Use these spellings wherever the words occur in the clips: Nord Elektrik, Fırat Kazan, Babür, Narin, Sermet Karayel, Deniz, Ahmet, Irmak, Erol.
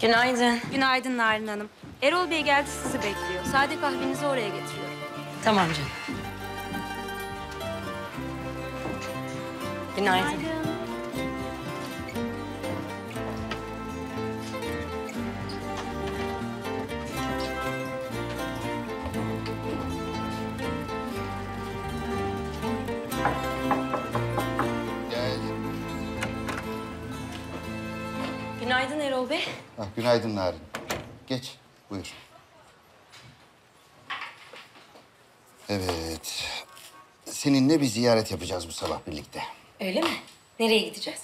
Günaydın. Günaydın Narin Hanım. Erol Bey geldi, sizi bekliyor. Sade kahvenizi oraya getiriyorum. Tamam canım. Günaydın. Günaydın. Günaydın Erol Bey. Ah, günaydın Narin. Geç, buyur. Evet. Seninle bir ziyaret yapacağız bu sabah birlikte. Öyle mi? Nereye gideceğiz?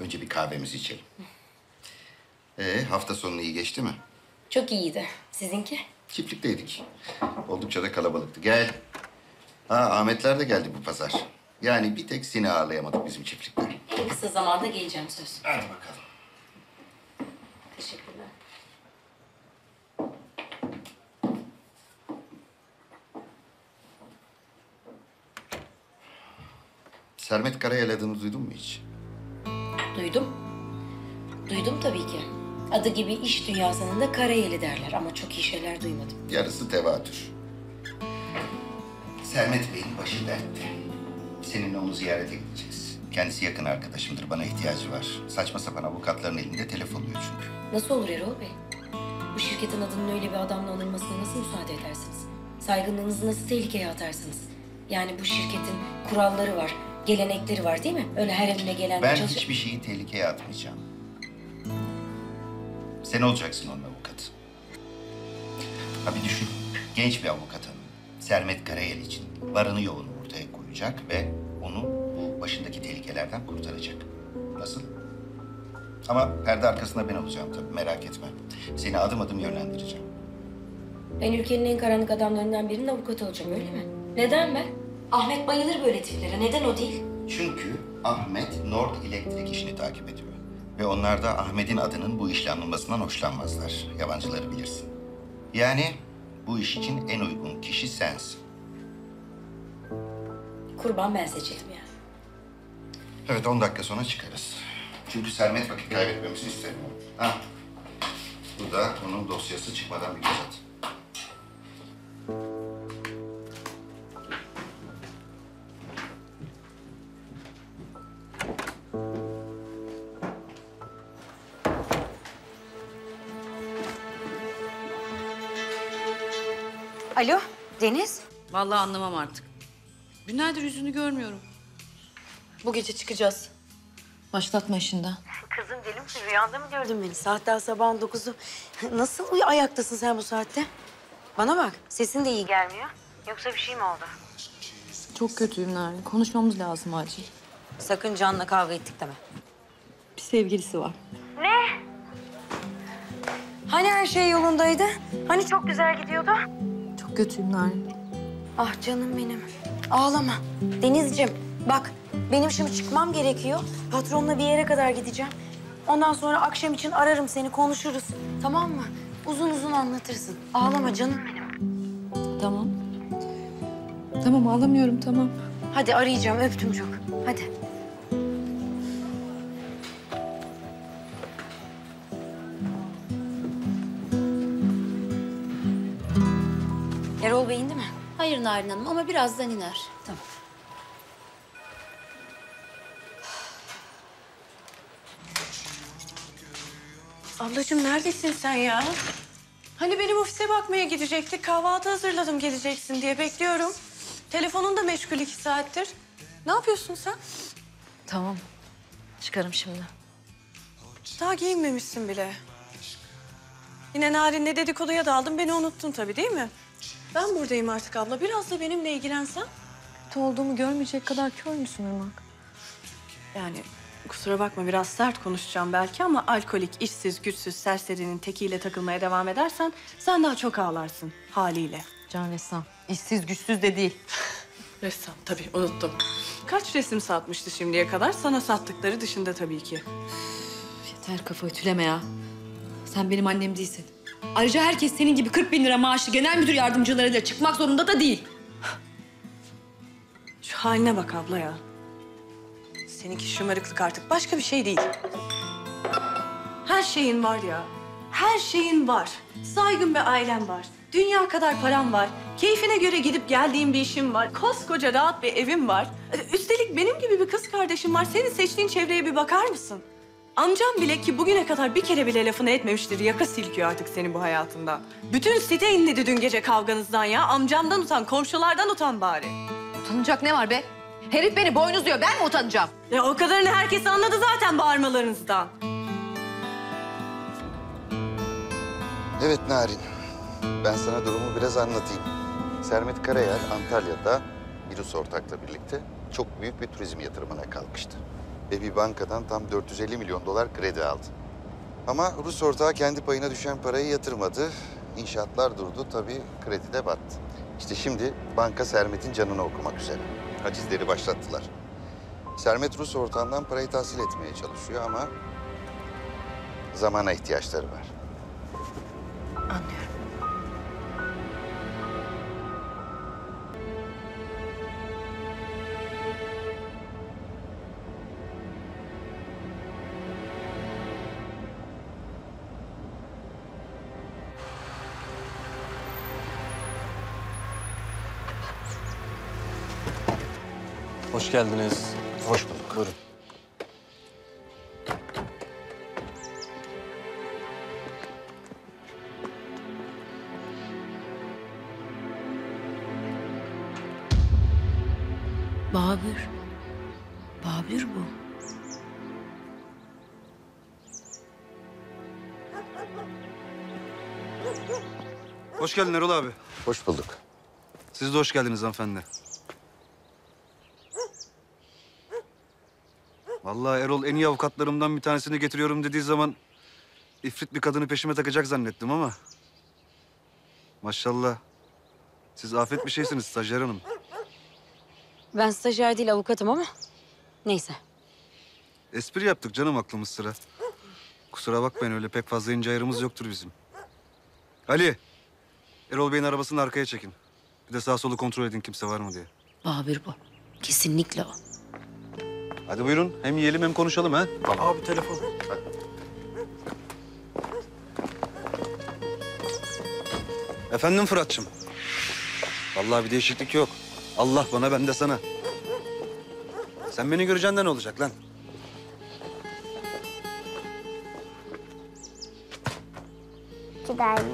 Önce bir kahvemizi içelim. Hafta sonu iyi geçti mi? Çok iyiydi. Sizinki? Çiftlikteydik. Oldukça da kalabalıktı. Gel. Ahmetler de geldi bu pazar. Yani bir tek seni ağırlayamadık bizim çiftlikler. En kısa zamanda geleceğim söz. Hadi bakalım. Teşekkürler. Sermet Karayel adını duydun mu hiç? Duydum. Duydum tabii ki. Adı gibi iş dünyasının da Karayel'i derler ama çok iyi şeyler duymadım. Yarısı tevatür. Sermet Bey'in başı dertte. Seninle onu ziyarete gideceğiz. Kendisi yakın arkadaşımdır, bana ihtiyacı var. Saçma sapan avukatların elinde telefonluyor çünkü. Nasıl olur Erol Bey? Bu şirketin adının öyle bir adamla anılmasına nasıl müsaade edersiniz? Saygınlığınızı nasıl tehlikeye atarsınız? Yani bu şirketin kuralları var. Gelenekleri var değil mi? Öyle her evine gelen... Ben hiçbir şeyi tehlikeye atmayacağım. Sen olacaksın onun avukatı. Abi düşün, genç bir avukat hanım. Sermet Karayel için varını yoğunu ortaya koyacak ve onu bu başındaki tehlikelerden kurtaracak. Nasıl? Ama perde arkasında ben olacağım tabii, merak etme. Seni adım adım yönlendireceğim. Ben ülkenin en karanlık adamlarından birinin avukatı olacağım, öyle mi? Neden ben? Ahmet bayılır böyle tiplere. Neden o değil? Çünkü Ahmet Nord Elektrik işini takip ediyor. Ve onlar da Ahmet'in adının bu işle anılmasından hoşlanmazlar. Yabancıları bilirsin. Yani bu iş için en uygun kişi sensin. Kurban ben seçildim yani. Evet, 10 dakika sonra çıkarız. Çünkü Sermet vakit kaybetmemizi isterim. Bu da onun dosyası çıkmadan bir göz at. Alo, Deniz. Vallahi anlamam artık. Günlerdir yüzünü görmüyorum. Bu gece çıkacağız. Başlatma işinden. Kızım deli misin? Rüyanda mı gördün beni? Saat daha sabahın 9'u. Nasıl ayaktasın sen bu saatte? Bana bak, sesin de iyi gelmiyor. Yoksa bir şey mi oldu? Çok kötüyüm Narin. Konuşmamız lazım acil. Sakın Can'la kavga ettik deme. Bir sevgilisi var. Ne? Hani her şey yolundaydı? Hani çok güzel gidiyordu? Kötüyüm Narin. Ah canım benim. Ağlama. Denizciğim bak, benim şimdi çıkmam gerekiyor. Patronla bir yere kadar gideceğim. Ondan sonra akşam için ararım seni, konuşuruz. Tamam mı? Uzun uzun anlatırsın. Ağlama canım benim. Tamam. Tamam, ağlamıyorum, tamam. Hadi arayacağım, öptüm çok. Hadi. Erol Bey indi mi? Hayır Narin Hanım ama birazdan iner. Tamam. Ablacığım neredesin sen ya? Hani benim ofise bakmaya gidecektik. Kahvaltı hazırladım geleceksin diye, bekliyorum. Telefonun da meşgul 2 saattir. Ne yapıyorsun sen? Tamam. Çıkarım şimdi. Daha giyinmemişsin bile. Yine Narin'le dedikoduya daldım. Beni unuttun tabii değil mi? Ben buradayım artık abla. Biraz da benimle ilgilensen. Kötü olduğumu görmeyecek kadar kör müsün Irmak? Yani kusura bakma, biraz sert konuşacağım belki ama alkolik, işsiz, güçsüz serserinin tekiyle takılmaya devam edersen sen daha çok ağlarsın haliyle. Can ressam. İşsiz, güçsüz de değil. Ressam tabii, unuttum. Kaç resim satmıştı şimdiye kadar? Sana sattıkları dışında tabii ki. Yeter, kafa ütüleme ya. Sen benim annem değilsin. Ayrıca herkes senin gibi 40.000 lira maaşlı genel müdür yardımcılarıyla çıkmak zorunda da değil. Şu haline bak abla ya. Seninki şımarıklık artık, başka bir şey değil. Her şeyin var ya. her şeyin var. Saygın bir ailen var. Dünya kadar param var. Keyfine göre gidip geldiğim bir işim var. Koskoca rahat bir evim var. Üstelik benim gibi bir kız kardeşim var. Senin seçtiğin çevreye bir bakar mısın? Amcam bile ki bugüne kadar bir kere bile lafını etmemiştir. Yaka silkiyor artık senin bu hayatında. Bütün site inledi dün gece kavganızdan ya. Amcamdan utan, komşulardan utan bari. Utanacak ne var be? Herif beni boynuzluyor. Ben mi utanacağım? Ya o kadarını herkes anladı zaten bağırmalarınızdan. Evet Narin, ben sana durumu biraz anlatayım. Sermet Karayel Antalya'da Birus Ortak'la birlikte çok büyük bir turizm yatırımına kalkıştı. Ve bir bankadan tam 450 milyon dolar kredi aldı. Ama Rus ortağı kendi payına düşen parayı yatırmadı. İnşaatlar durdu, tabii kredi de battı. İşte şimdi banka Sermet'in canını okumak üzere. Hacizleri başlattılar. Sermet Rus ortağından parayı tahsil etmeye çalışıyor ama zamana ihtiyaçları var. Anlıyorum. Hoş geldiniz. Hoş bulduk. Buyurun. Babür. Babür bu. Hoş geldin Erol abi. Hoş bulduk. Siz de hoş geldiniz hanımefendi. Vallahi Erol en iyi avukatlarımdan bir tanesini getiriyorum dediği zaman ifrit bir kadını peşime takacak zannettim ama maşallah siz afet bir şeysiniz stajyer hanım. Ben stajyer değil avukatım ama neyse. Espri yaptık canım aklımız sıra. Kusura bakmayın öyle pek fazla ince ayarımız yoktur bizim. Ali, Erol Bey'in arabasını arkaya çekin. Bir de sağ solu kontrol edin kimse var mı diye. Babür bu. Kesinlikle o. Hadi buyurun. Hem yiyelim hem konuşalım ha. Tamam. Abi telefon. Hadi. Efendim Fırat'cığım. Vallahi bir değişiklik yok. Allah bana ben de sana. Sen beni göreceğinden ne olacak lan? Gider mi?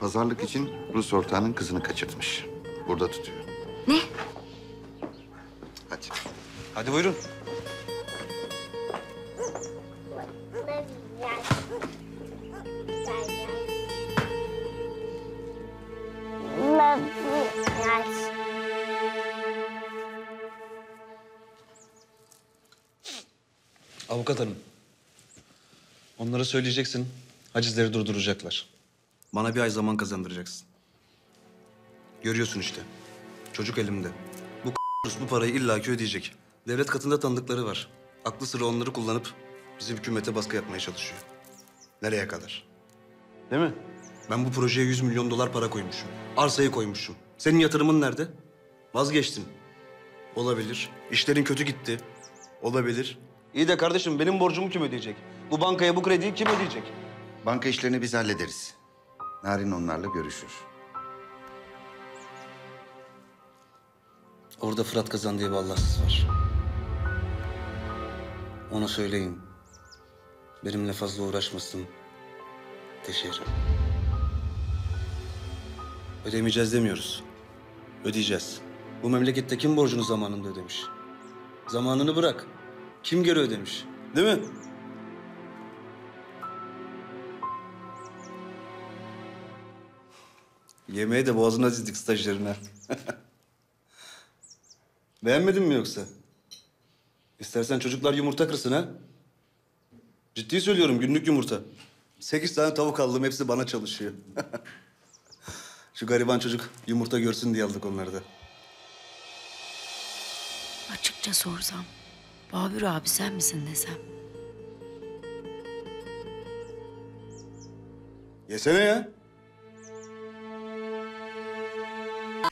Pazarlık için Rus ortağının kızını kaçırtmış. Burada tutuyor. Ne? Hadi. Hadi buyurun. Avukat hanım. Onlara söyleyeceksin. Hacizleri durduracaklar. Bana bir ay zaman kazandıracaksın. Görüyorsun işte. Çocuk elimde. Bu parayı illaki ödeyecek. Devlet katında tanıdıkları var. Aklı sıra onları kullanıp bizim hükümete baskı yapmaya çalışıyor. Nereye kadar? Değil mi? Ben bu projeye 100 milyon dolar para koymuşum. Arsayı koymuşum. Senin yatırımın nerede? Vazgeçtin. Olabilir. İşlerin kötü gitti. Olabilir. İyi de kardeşim benim borcumu kim ödeyecek? Bu bankaya bu krediyi kim ödeyecek? Banka işlerini biz hallederiz. Narin onlarla görüşür. Orada Fırat Kazan diye bir Allahsız var. Ona söyleyin. Benimle fazla uğraşmasın. Teşekkür. Ödemeyeceğiz demiyoruz. Ödeyeceğiz. Bu memlekette kim borcunu zamanında ödemiş? Zamanını bırak. Kim geri ödemiş? Değil mi? Yemeği de boğazına dizdik stajyerine. Beğenmedin mi yoksa? İstersen çocuklar yumurta kırsın ha? Ciddi söylüyorum günlük yumurta. 8 tane tavuk aldım hepsi bana çalışıyor. Şu gariban çocuk yumurta görsün diye aldık onları da. Açıkça sorsam, Babür abi sen misin desem? Yesene ya.